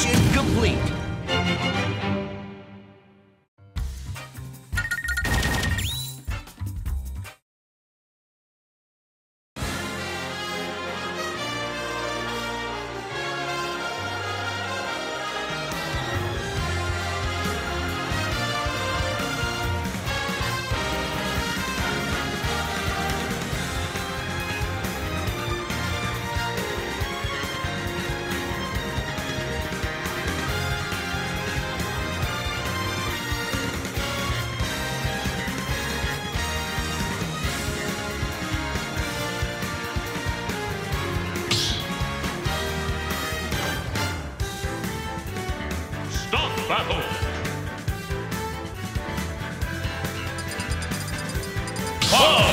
Mission complete. Battle. Fall.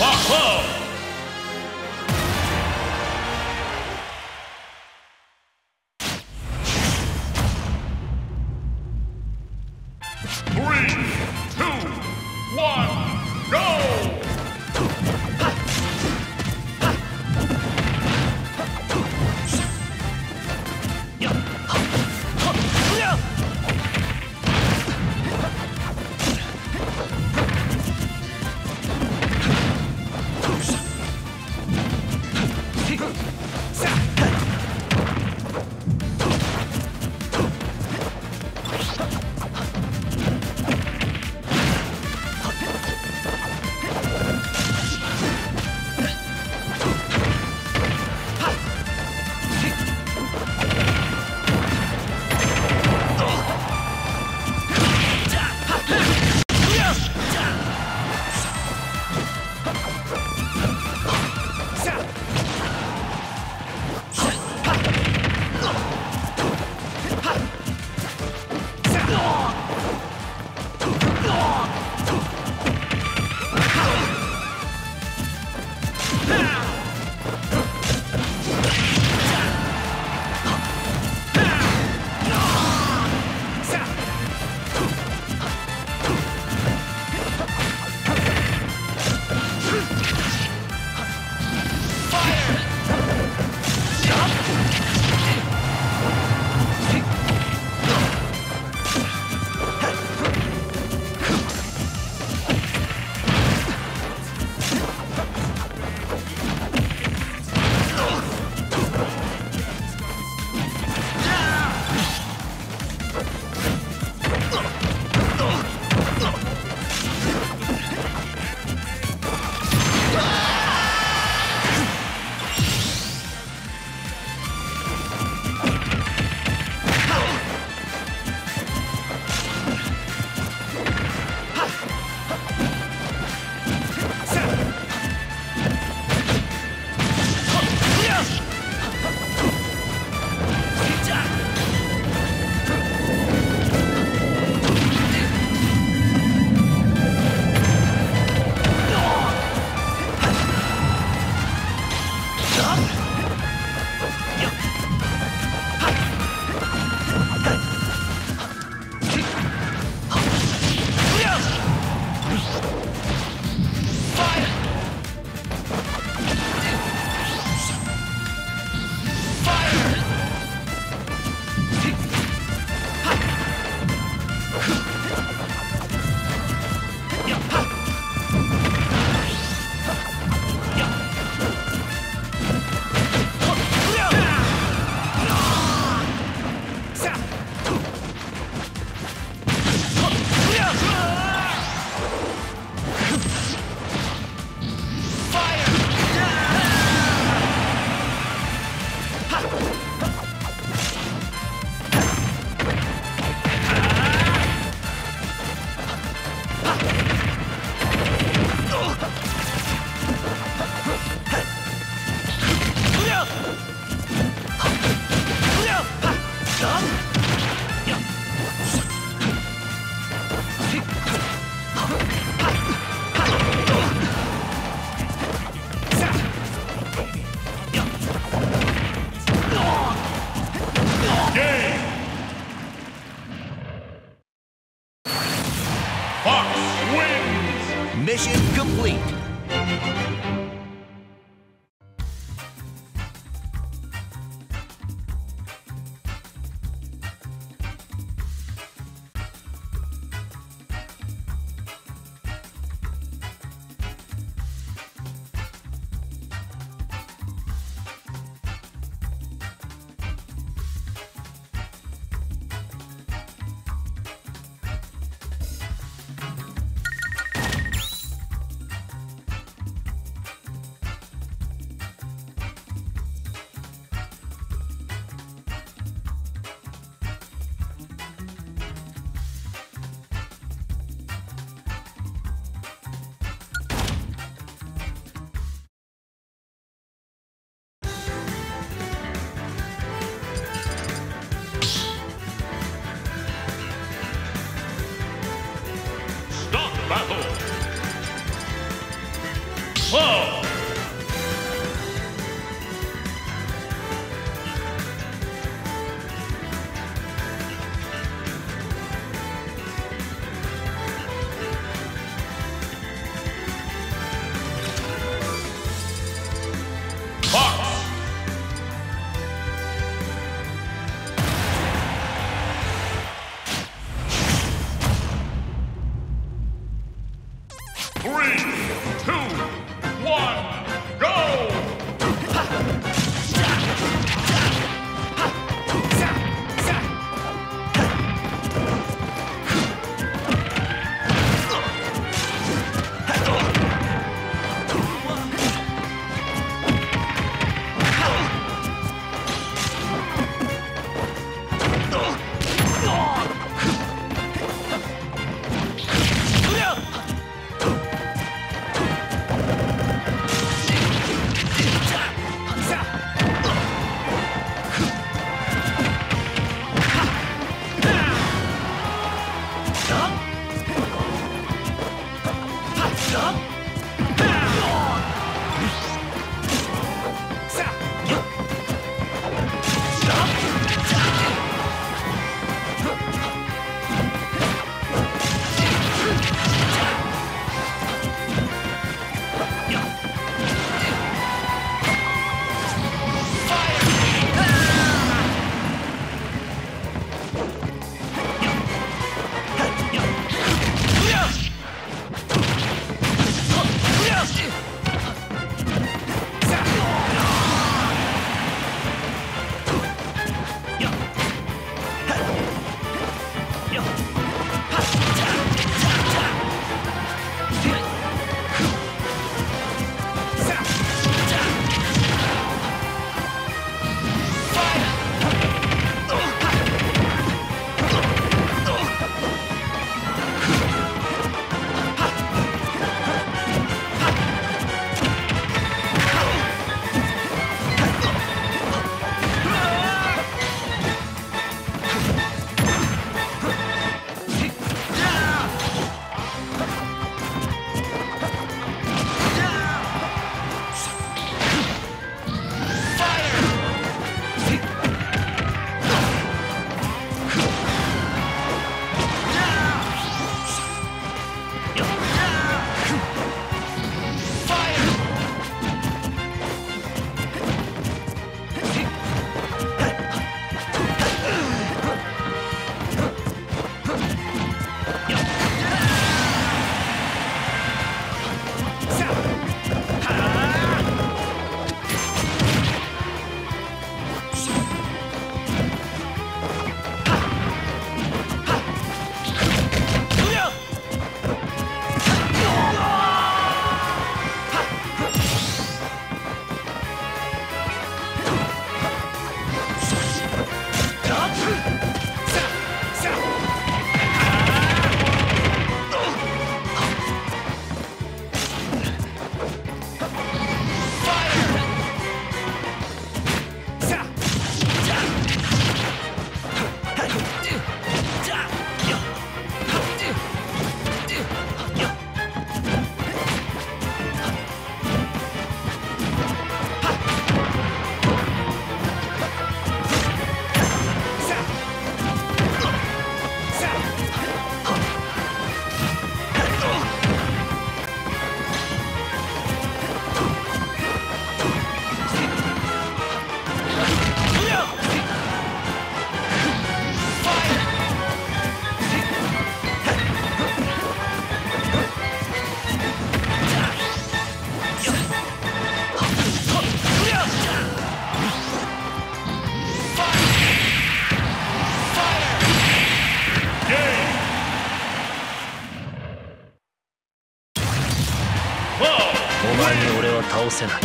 Bajo. せない。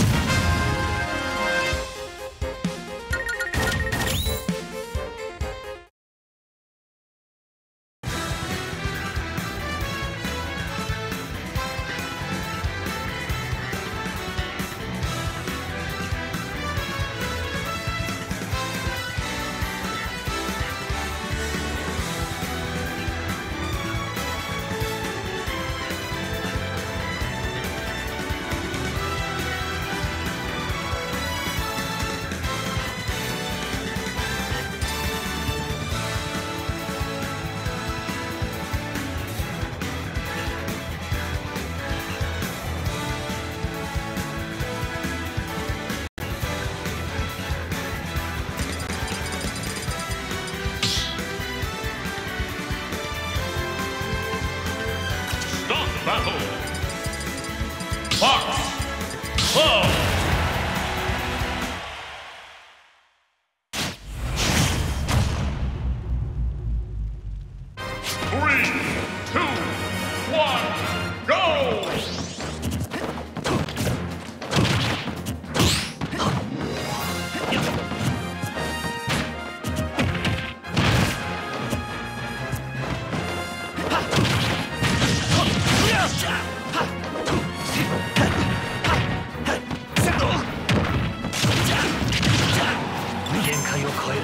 限界を超える。